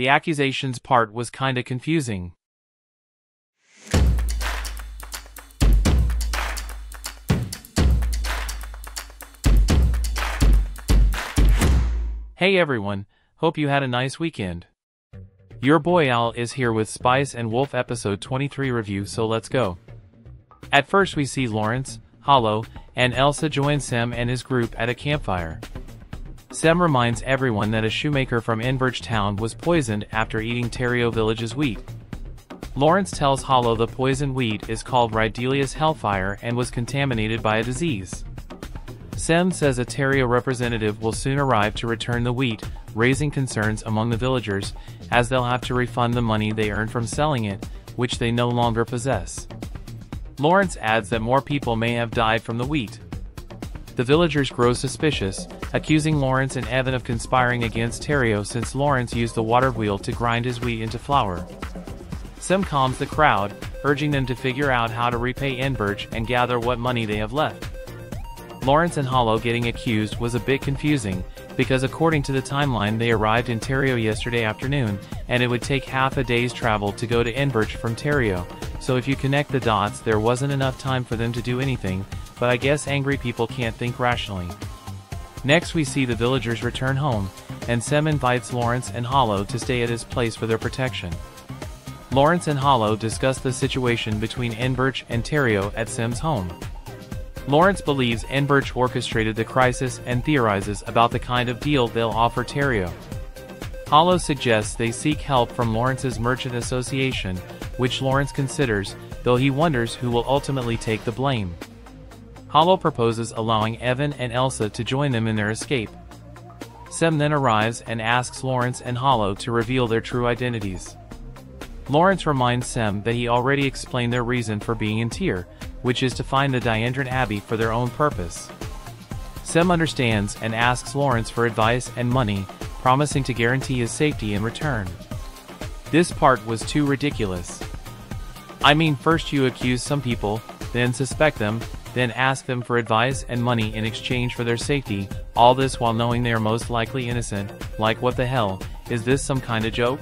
the accusations part was kinda confusing. Hey everyone, hope you had a nice weekend. Your boy Al is here with Spice and Wolf episode 23 review, so let's go. At first we see Lawrence, Holo, and Elsa join Sem and his group at a campfire. Sem reminds everyone that a shoemaker from Enverge Town was poisoned after eating Terrio village's wheat. Lawrence tells Holo the poisoned wheat is called Rydelius Hellfire and was contaminated by a disease. Sem says a Terrio representative will soon arrive to return the wheat, raising concerns among the villagers, as they'll have to refund the money they earned from selling it, which they no longer possess. Lawrence adds that more people may have died from the wheat. The villagers grow suspicious, accusing Lawrence and Evan of conspiring against Terrio since Lawrence used the water wheel to grind his wheat into flour. Sem calms the crowd, urging them to figure out how to repay Enberch and gather what money they have left. Lawrence and Holo getting accused was a bit confusing, because according to the timeline they arrived in Terrio yesterday afternoon, and it would take half a day's travel to go to Enverge from Terrio, so if you connect the dots there wasn't enough time for them to do anything, but I guess angry people can't think rationally. Next we see the villagers return home, and Sem invites Lawrence and Holo to stay at his place for their protection. Lawrence and Holo discuss the situation between Enverge and Terrio at Sem's home. Lawrence believes Enberch orchestrated the crisis and theorizes about the kind of deal they'll offer Terrio. Holo suggests they seek help from Lawrence's merchant association, which Lawrence considers, though he wonders who will ultimately take the blame. Holo proposes allowing Evan and Elsa to join them in their escape. Sem then arrives and asks Lawrence and Holo to reveal their true identities. Lawrence reminds Sem that he already explained their reason for being in Tyr, which is to find the Diandrin Abbey for their own purpose. Sem understands and asks Lawrence for advice and money, promising to guarantee his safety in return. This part was too ridiculous. I mean, first you accuse some people, then suspect them, then ask them for advice and money in exchange for their safety, all this while knowing they are most likely innocent. Like, what the hell, is this some kind of joke?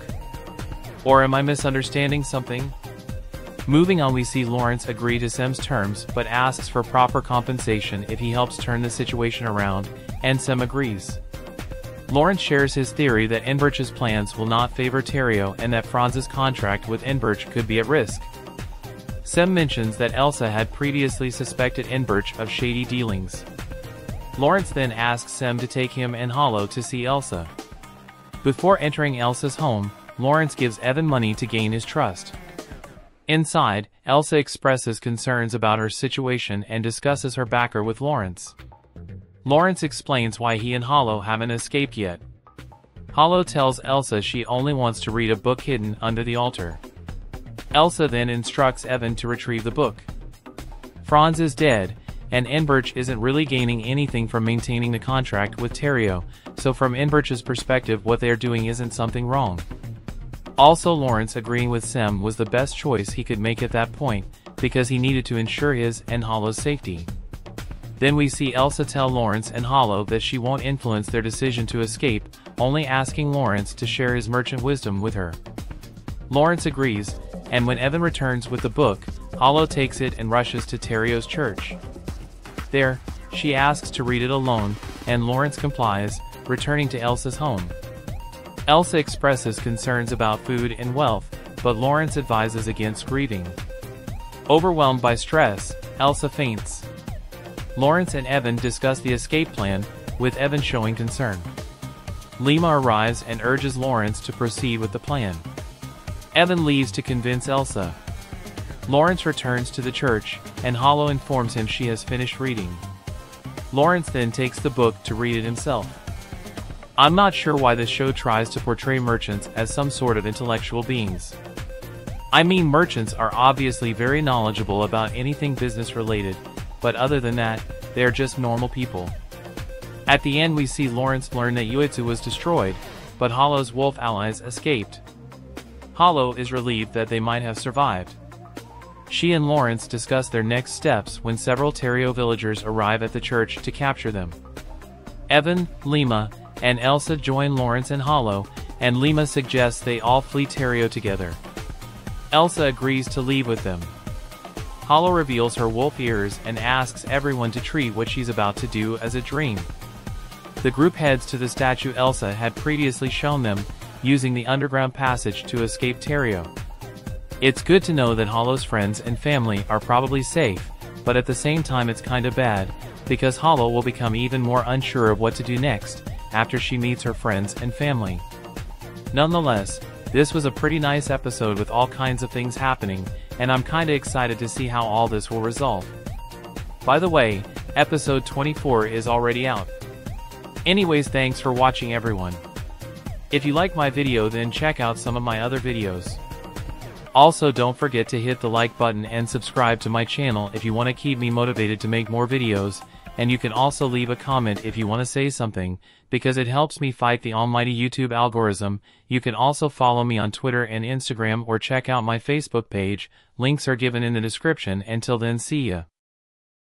Or am I misunderstanding something? Moving on, we see Lawrence agree to Sem's terms but asks for proper compensation if he helps turn the situation around, and Sem agrees. Lawrence shares his theory that Enverge's plans will not favor Terrio and that Franz's contract with Enverge could be at risk. Sem mentions that Elsa had previously suspected Enverge of shady dealings. Lawrence then asks Sem to take him and Holo to see Elsa. Before entering Elsa's home, Lawrence gives Evan money to gain his trust. Inside, Elsa expresses concerns about her situation and discusses her backer with Lawrence. Lawrence explains why he and Holo haven't escaped yet. Holo tells Elsa she only wants to read a book hidden under the altar. Elsa then instructs Evan to retrieve the book. Franz is dead, and Enberch isn't really gaining anything from maintaining the contract with Terrio, so from Enberch's perspective what they're doing isn't something wrong. Also, Lawrence agreeing with Sem was the best choice he could make at that point, because he needed to ensure his and Holo's safety. Then we see Elsa tell Lawrence and Holo that she won't influence their decision to escape, only asking Lawrence to share his merchant wisdom with her. Lawrence agrees, and when Evan returns with the book, Holo takes it and rushes to Terrio's church. There, she asks to read it alone, and Lawrence complies, returning to Elsa's home. Elsa expresses concerns about food and wealth, but Lawrence advises against grieving. Overwhelmed by stress, Elsa faints. Lawrence and Evan discuss the escape plan, with Evan showing concern. Lima arrives and urges Lawrence to proceed with the plan. Evan leaves to convince Elsa. Lawrence returns to the church, and Holo informs him she has finished reading. Lawrence then takes the book to read it himself. I'm not sure why this show tries to portray merchants as some sort of intellectual beings. I mean, merchants are obviously very knowledgeable about anything business related, but other than that, they're just normal people. At the end we see Lawrence learn that Yoitsu was destroyed, but Holo's wolf allies escaped. Holo is relieved that they might have survived. She and Lawrence discuss their next steps when several Terrio villagers arrive at the church to capture them. Evan, Lima, and Elsa join Lawrence and Holo, and Lima suggests they all flee Terrio together. Elsa agrees to leave with them. Holo reveals her wolf ears and asks everyone to treat what she's about to do as a dream. The group heads to the statue Elsa had previously shown them, using the underground passage to escape Terrio. It's good to know that Holo's friends and family are probably safe, but at the same time it's kinda bad, because Holo will become even more unsure of what to do next, after she meets her friends and family. Nonetheless, this was a pretty nice episode with all kinds of things happening, and I'm kinda excited to see how all this will resolve. By the way, episode 24 is already out. Anyways, thanks for watching everyone. If you like my video, then check out some of my other videos. Also, don't forget to hit the like button and subscribe to my channel if you want to keep me motivated to make more videos, and you can also leave a comment if you want to say something, because it helps me fight the almighty YouTube algorithm. You can also follow me on Twitter and Instagram or check out my Facebook page, links are given in the description. Until then, see ya.